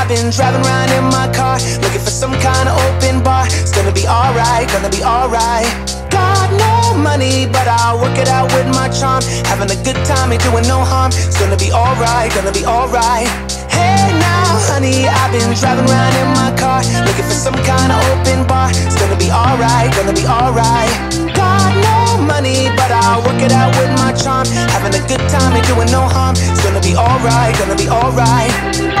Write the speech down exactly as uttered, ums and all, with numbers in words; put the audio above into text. I've been driving around in my car, looking for some kind of open bar. It's gonna be alright, gonna be alright. Got no money, but I'll work it out with my charm. Having a good time, ain't doing no harm. It's gonna be alright, gonna be alright. Hey now, honey, I've been driving around in my car, looking for some kind of open bar. It's gonna be alright, gonna be alright. Got no money, but I'll work it out with my charm. Having a good time, ain't doing no harm. It's gonna be alright, gonna be alright.